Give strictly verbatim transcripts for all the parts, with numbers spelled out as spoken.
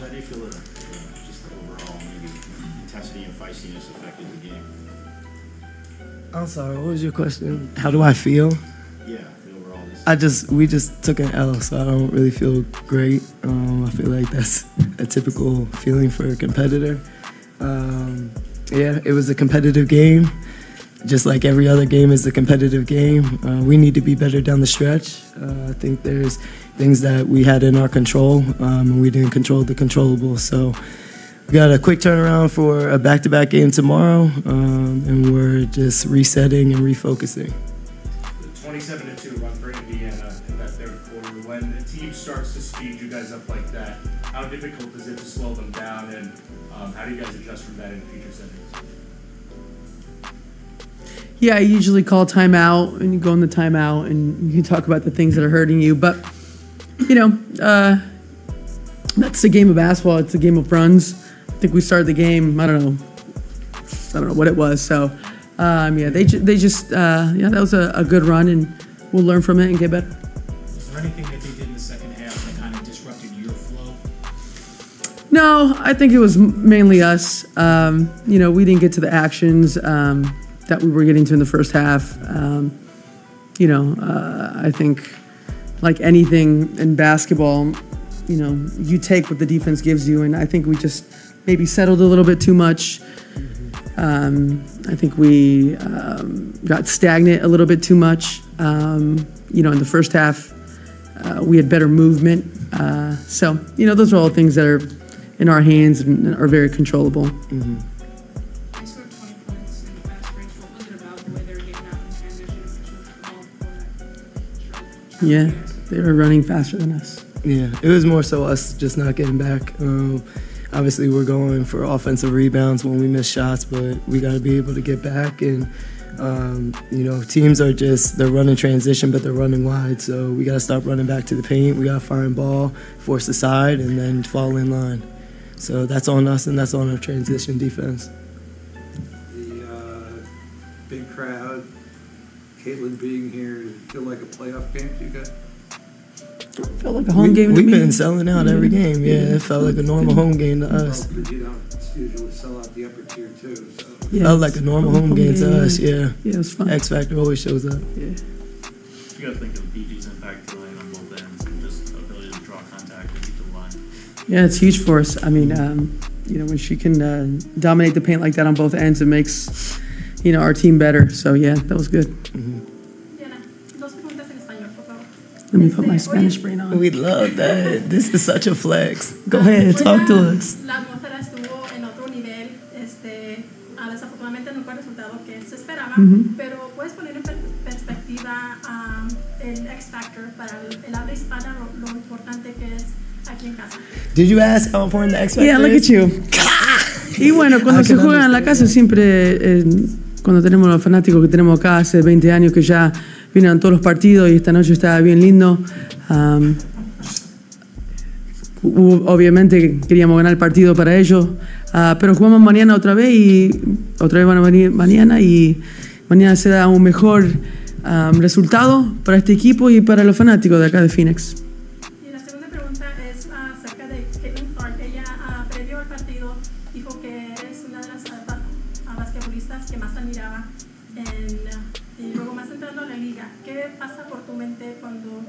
much. I did feel it. Uh, just the overall maybe intensity and feistiness affected the game. I'm sorry, what was your question? How do I feel? Yeah, the overall. I just, we just took an L, so I don't really feel great. Um, I feel like that's a typical feeling for a competitor. Um, yeah, it was a competitive game. Just like every other game is a competitive game. Uh, we need to be better down the stretch. Uh, I think there's things that we had in our control, um, and we didn't control the controllable. So we got a quick turnaround for a back-to-back game tomorrow, um, and we're just resetting and refocusing. twenty-seven to two run for Indiana in that third quarter. When the team starts to speed you guys up like that, how difficult is it to slow them down, and um, how do you guys adjust from that in future settings? Yeah, I usually call timeout, and you go in the timeout, and you talk about the things that are hurting you. But, you know, uh, that's the game of basketball. It's a game of runs. I think we started the game, I don't know, I don't know what it was. So, um, yeah, they, ju they just, uh, yeah, that was a, a good run, and we'll learn from it and get better. Is there anything that they did in the second half that kind of disrupted your flow? No, I think it was mainly us. Um, you know, we didn't get to the actions Um, that we were getting to in the first half. Um, you know, uh, I think like anything in basketball, you know, you take what the defense gives you, and I think we just maybe settled a little bit too much. Um, I think we um, got stagnant a little bit too much. Um, you know, in the first half, uh, we had better movement. Uh, so, you know, those are all things that are in our hands and are very controllable. Mm-hmm. Yeah, they were running faster than us. Yeah, it was more so us just not getting back. Um, obviously, we're going for offensive rebounds when we miss shots, but we got to be able to get back. And, um, you know, teams are just, they're running transition, but they're running wide. So we got to stop running back to the paint. We got to find ball, force the side, and then fall in line. So that's on us, and that's on our transition defense. The uh, big crowd. Caitlin being here, does it feel like a playoff game to you guys? It felt like a home we, game to We've me. been selling out yeah. every game, yeah. yeah. It felt like a normal home game to us. Well, you don't usually sell out the upper tier, too. So. Yeah, felt like a normal home, home game, game to us, yeah. Yeah, it was fun. X Factor always shows up. Yeah. You gotta think of B G's impact tonight on both ends and just ability to draw contact and keep the line. Yeah, it's huge for us. I mean, um, you know, when she can uh, dominate the paint like that on both ends, it makes, you know, our team better. So, yeah, that was good. Mm-hmm. Diana, dos preguntas en español, por favor. Let me put my Spanish brain on. We love that. This is such a flex. Go ahead, talk to us. La atmósfera estuvo en otro nivel. Este, desafortunadamente no fue el resultado que se esperaba, pero puedes poner en perspectiva el X Factor para el habla hispana, lo importante que es aquí en casa. Did you ask how important the X Factor is? Yeah, look at you. Y bueno, cuando se juega en la casa siempre, cuando tenemos los fanáticos que tenemos acá hace veinte años que ya vienen a todos los partidos, y esta noche estaba bien lindo. Um, obviamente queríamos ganar el partido para ellos, uh, pero jugamos mañana otra vez y otra vez van a venir mañana, y mañana se da un mejor um, resultado para este equipo y para los fanáticos de acá de Phoenix. Y la segunda pregunta es acerca de Caitlin Clark. Ella uh, previo al partido dijo que eres una de las basquetbolistas que más admiraba en, y luego más entrando a la liga. ¿Qué pasa por tu mente cuando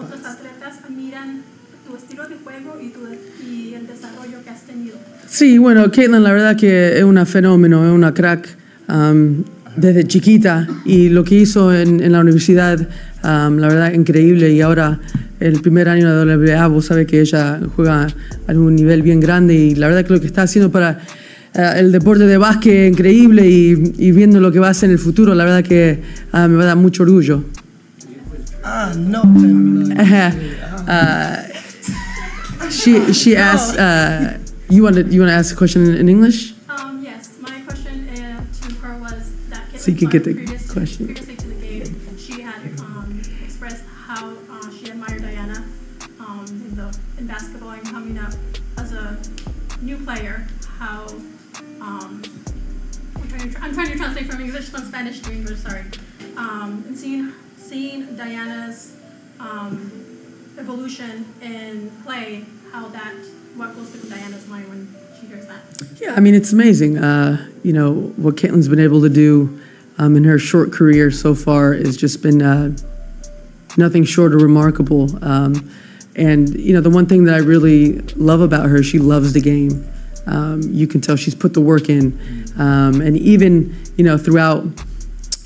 otros atletas admiran tu estilo de juego y, tu, y el desarrollo que has tenido? Sí, bueno, Caitlin la verdad que es un fenómeno, es una crack um, desde chiquita, y lo que hizo en, en la universidad, um, la verdad increíble, y ahora el primer año de la W N B A, vos sabés que ella juega a un nivel bien grande, y la verdad que lo que está haciendo para Uh, el deporte de básquet increíble, y, y viendo lo que va a hacer en el futuro, la verdad que uh, me va a dar mucho orgullo. Ah, no. Uh, she she asked. Uh, you want to you want to ask a question in, in English? Um, yes, my question uh, to her was that. So you can get the previous, question. Previously to the game, she had um, expressed how uh, she admired Diana um, in the in basketball and coming up as a new player. How um, I'm, trying to, I'm trying to translate from English from Spanish to English. Sorry, um, and seeing seeing Diana's um, evolution in play, how that, what goes through Diana's mind when she hears that? Yeah, I mean, it's amazing. Uh, you know, what Caitlin's been able to do um, in her short career so far has just been uh, nothing short of remarkable. Um, and, you know, the one thing that I really love about her, she loves the game. Um, you can tell she's put the work in. Um, and even, you know, throughout,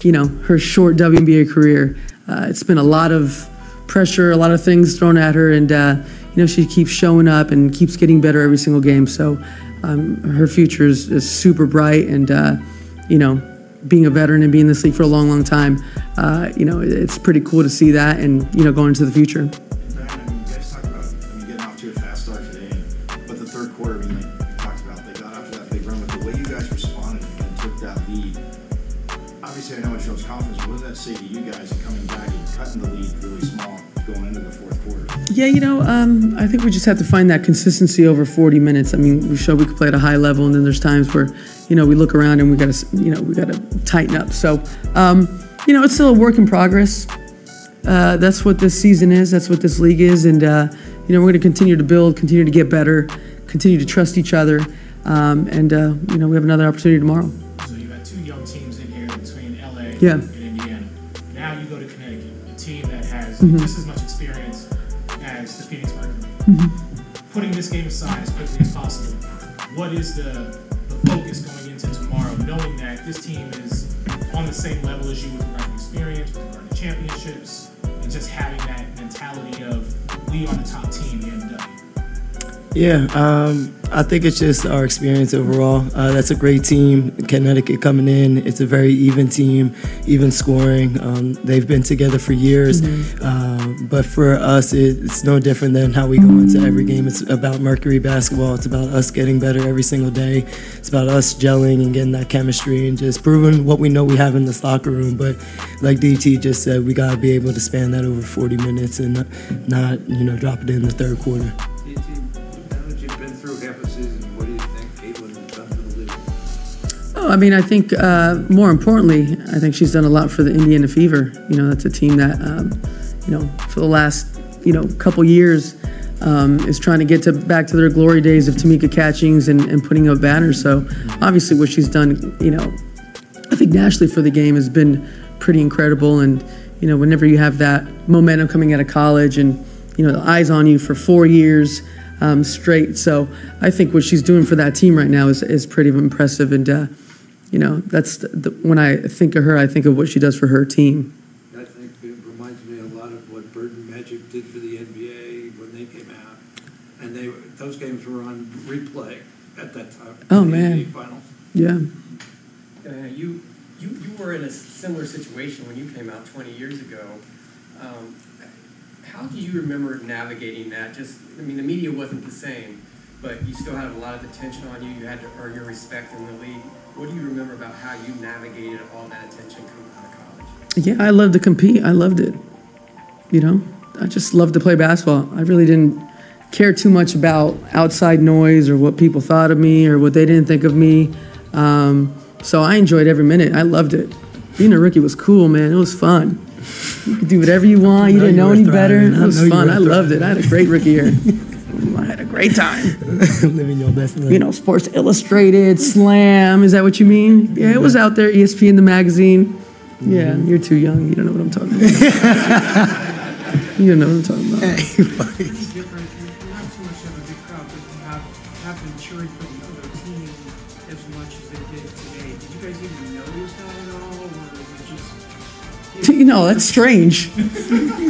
you know, her short W N B A career, uh, it's been a lot of pressure, a lot of things thrown at her, and uh, you know, she keeps showing up and keeps getting better every single game. So um, her future is, is super bright, and uh, you know, being a veteran and being in this league for a long, long time, uh, you know, it's pretty cool to see that, and you know, going into the future. Yeah, you know, um, I think we just have to find that consistency over forty minutes. I mean, we show we could play at a high level, and then there's times where, you know, we look around and we got to, you know, we got to tighten up. So, um, you know, it's still a work in progress. Uh, that's what this season is. That's what this league is. And, uh, you know, we're going to continue to build, continue to get better, continue to trust each other. Um, and, uh, you know, we have another opportunity tomorrow. So you've got two young teams in here between L A yeah. and Indiana. Now you go to Connecticut, a team that has mm-hmm. just as much experience as the Phoenix Mercury. Mm-hmm. Putting this game aside as quickly as possible, what is the, the focus going into tomorrow, knowing that this team is on the same level as you with regard to experience, with regard to championships, and just having that mentality of we are the top team in the N B A? Yeah, um, I think it's just our experience overall. Uh, that's a great team. Connecticut coming in, it's a very even team, even scoring. Um, they've been together for years. Mm-hmm. uh, but for us, it, it's no different than how we go into every game. It's about Mercury basketball. It's about us getting better every single day. It's about us gelling and getting that chemistry and just proving what we know we have in this locker room. But like D T just said, we got to be able to span that over forty minutes and not, you know, drop it in the third quarter. I mean, I think uh, more importantly, I think she's done a lot for the Indiana Fever. You know, that's a team that, um, you know, for the last, you know, couple years um, is trying to get to back to their glory days of Tamika Catchings and, and putting up banners. So obviously what she's done, you know, I think nationally for the game has been pretty incredible. And, you know, whenever you have that momentum coming out of college and, you know, the eyes on you for four years um, straight. So I think what she's doing for that team right now is, is pretty impressive. And, uh, you know, that's the, the, when I think of her, I think of what she does for her team. I think it reminds me a lot of what Bird and Magic did for the N B A when they came out, and they those games were on replay at that time. Oh man! N B A finals. Yeah. Uh, you you you were in a similar situation when you came out twenty years ago. Um, how do you remember navigating that? Just I mean, the media wasn't the same, but you still had a lot of attention on you. You had to earn your respect in the league. What do you remember about how you navigated all that attention coming out of college? Yeah, I loved to compete. I loved it. You know, I just loved to play basketball. I really didn't care too much about outside noise or what people thought of me or what they didn't think of me. Um, so I enjoyed every minute. I loved it. Being a rookie was cool, man. It was fun. You could do whatever you want. You didn't know any better. It was fun. I loved it. I had a great rookie year. I had a great time. Living your best life. You know, Sports Illustrated, Slam, is that what you mean? Yeah, it was out there, E S P N, the magazine. Yeah, you're too young. You don't know what I'm talking about. You don't know what I'm talking about. It's different. You're not so much of a big crowd, but you have, have been cheering for the other team as much as they did today. Did you guys even notice that at all, or was it just... You know, that's strange.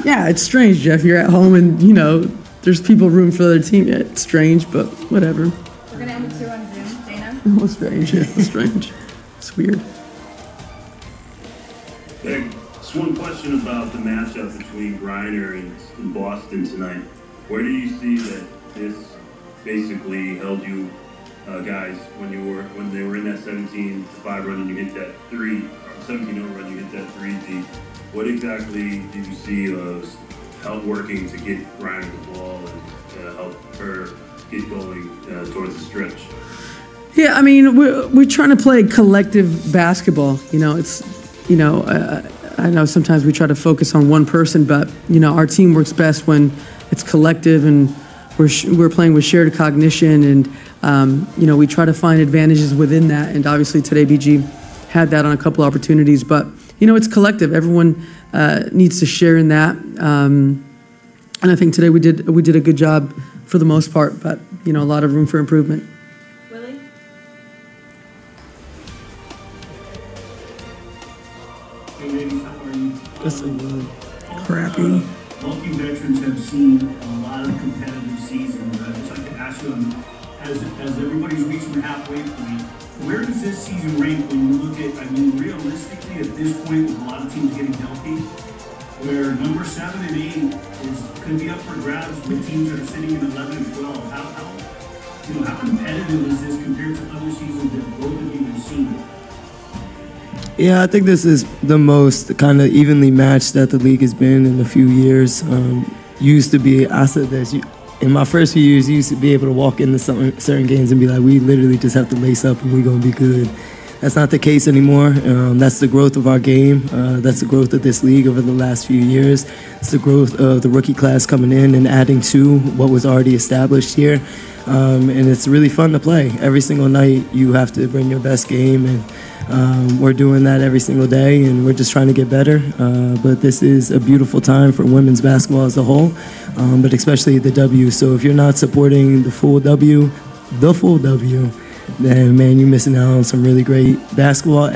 Yeah, it's strange, Jeff. You're at home and, you know... There's people room for the other team. Yeah, it's strange, but whatever. We're going to end with you on Zoom, Dana. It was strange. Yeah, it was strange. It's weird. Hey, just one question about the matchup between Griner and, and Boston tonight. Where do you see that this basically held you uh, guys when you were when they were in that seventeen to five run and you hit that three, or seventeen to zero run, you hit that three deep? What exactly did you see uh, help working to get Griner the ball and uh, help her get going uh, towards the stretch? Yeah, I mean, we're, we're trying to play collective basketball. You know, it's, you know, uh, I know sometimes we try to focus on one person, but, you know, our team works best when it's collective, and we're sh we're playing with shared cognition, and um, you know, we try to find advantages within that. And obviously today B G had that on a couple opportunities, but you know, it's collective. Everyone uh, needs to share in that, um, and I think today we did we did a good job for the most part, but you know, a lot of room for improvement. Willie? That's a crappy. Multi veterans have seen a lot of competitive seasons. I'd just like to ask you, as as everybody's reaching the halfway point, where does this season rank when you look at? I mean, realistically, at this point, with a lot of teams getting healthy, where number seven and eight is could be up for grabs with teams that are sitting in eleven and twelve. How, how you know how competitive is this compared to other seasons that both of you have seen? Yeah, I think this is the most kind of evenly matched that the league has been in a few years. Um, used to be, I said this, you, in my first few years, you used to be able to walk into some, certain games and be like, we literally just have to lace up and we're going to be good. That's not the case anymore. Um, that's the growth of our game. Uh, that's the growth of this league over the last few years. It's the growth of the rookie class coming in and adding to what was already established here. Um, and it's really fun to play. Every single night, you have to bring your best game, and Um, we're doing that every single day, and we're just trying to get better. Uh, but this is a beautiful time for women's basketball as a whole, um, but especially the W. So if you're not supporting the full W, the full W, then, man, you're missing out on some really great basketball.